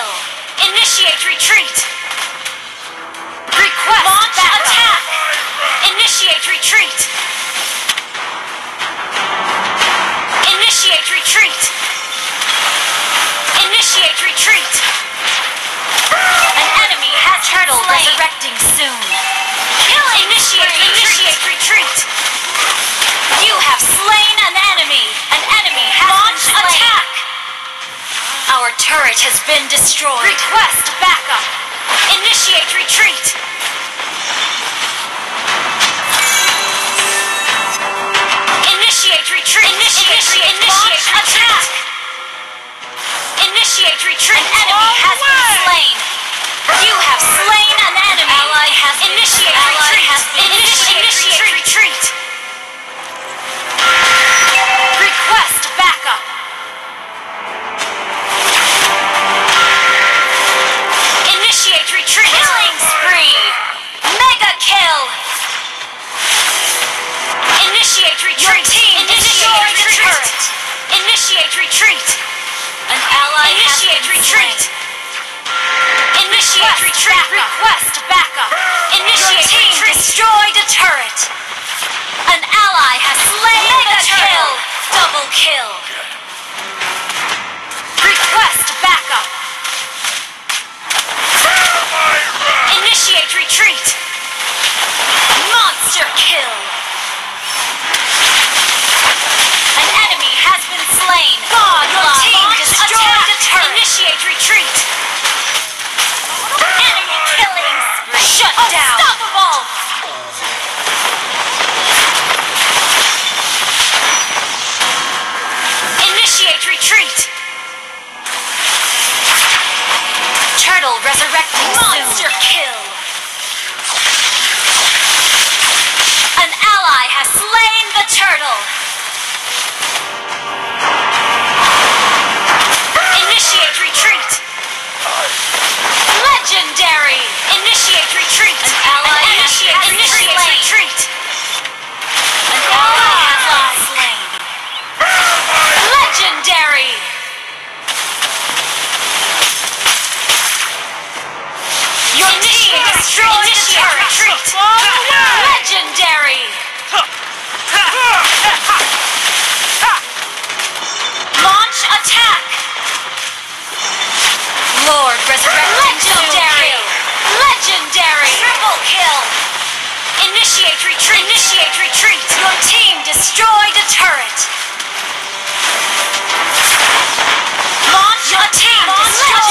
Kill. Initiate retreat. Request launch attack. Initiate retreat. Initiate retreat. Initiate retreat. An enemy has turtle resurrecting soon. Kill. Initiate retreat. You have slain an enemy. An enemy has launched attack. Our turret has been destroyed. Request backup. Initiate retreat. Initiate retreat. Initiate attack. Initiate retreat. An enemy has been slain. You have slain an enemy. Ally has been initiate retreat. Initiate retreat. Request backup. Initiate retreat. Killing spree. Mega kill. Initiate retreat. Your team destroyed the turret. Initiate retreat. An ally has been slain. Initiate retreat. Request backup. Initiate retreat. Your team destroyed a turret. An ally has slain mega kill. Double kill. Request backup. Initiate retreat. Monster kill. An enemy has been slain. God, your team destroyed the turret. Initiate retreat. Enemy killing. Shut down. Unstoppable. Initiate retreat. Turtle resurrecting. Monster kill. Has slain the turtle. Initiate retreat. Legendary. Initiate retreat. An ally has retreat. An ally has slain. Legendary. Your team destroyed the turret. Legendary. Launch attack. Lord resurrect. Legendary. Legendary. Triple kill. Initiate retreat. Initiate retreat. Your team destroyed a turret. Launch attack.